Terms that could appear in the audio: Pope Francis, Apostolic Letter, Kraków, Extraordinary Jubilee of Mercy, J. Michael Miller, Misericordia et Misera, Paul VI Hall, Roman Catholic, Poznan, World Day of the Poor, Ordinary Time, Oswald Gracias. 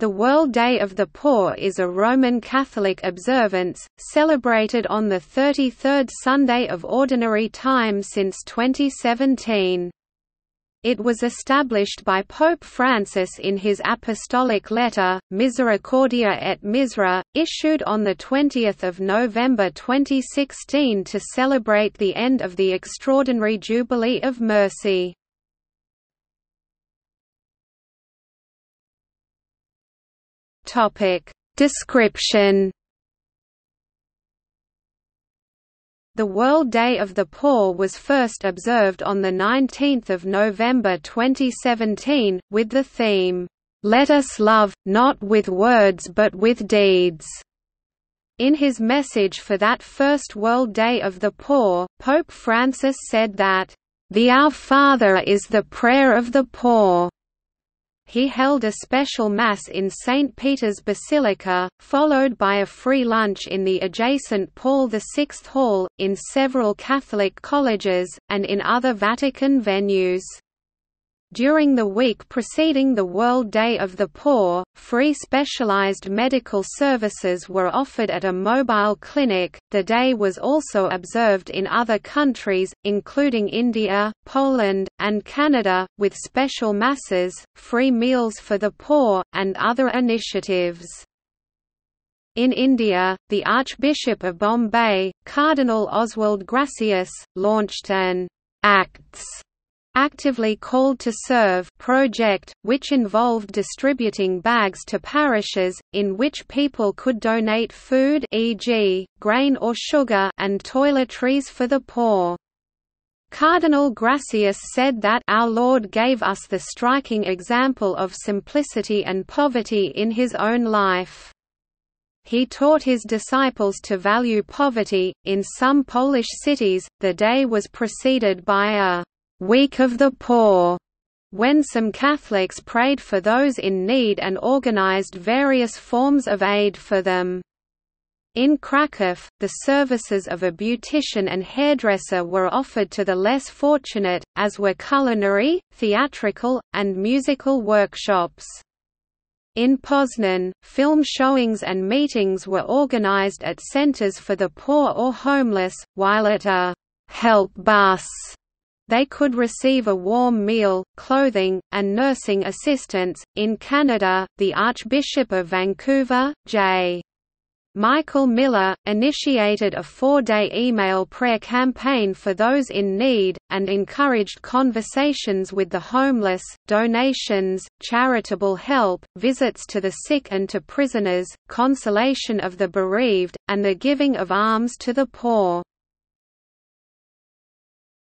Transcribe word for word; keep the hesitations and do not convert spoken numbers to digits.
The World Day of the Poor is a Roman Catholic observance, celebrated on the thirty-third Sunday of Ordinary Time since twenty seventeen. It was established by Pope Francis in his Apostolic Letter, Misericordia et Misera, issued on the twentieth of November twenty sixteen to celebrate the end of the Extraordinary Jubilee of Mercy. Topic description. The World Day of the Poor was first observed on the nineteenth of November twenty seventeen with the theme "Let us love not with words but with deeds." In his message for that first World Day of the Poor, Pope Francis said that "The Our Father is the prayer of the poor." He held a special Mass in Saint Peter's Basilica, followed by a free lunch in the adjacent Paul the sixth Hall, in several Catholic colleges, and in other Vatican venues. During the week preceding the World Day of the Poor, free specialized medical services were offered at a mobile clinic. The day was also observed in other countries, including India, Poland, and Canada, with special masses, free meals for the poor, and other initiatives. In India, the Archbishop of Bombay, Cardinal Oswald Gracias, launched an Acts Actively Called to Serve project, which involved distributing bags to parishes, in which people could donate food, for example, grain or sugar, and toiletries for the poor. Cardinal Gracias said that Our Lord gave us the striking example of simplicity and poverty in his own life. He taught his disciples to value poverty. In some Polish cities, the day was preceded by a Week of the Poor, when some Catholics prayed for those in need and organized various forms of aid for them. In Kraków, the services of a beautician and hairdresser were offered to the less fortunate, as were culinary, theatrical, and musical workshops. In Poznan, film showings and meetings were organized at centers for the poor or homeless, while at a help bus they could receive a warm meal, clothing, and nursing assistance. In Canada, the Archbishop of Vancouver, J. Michael Miller, initiated a four-day email prayer campaign for those in need, and encouraged conversations with the homeless, donations, charitable help, visits to the sick and to prisoners, consolation of the bereaved, and the giving of alms to the poor.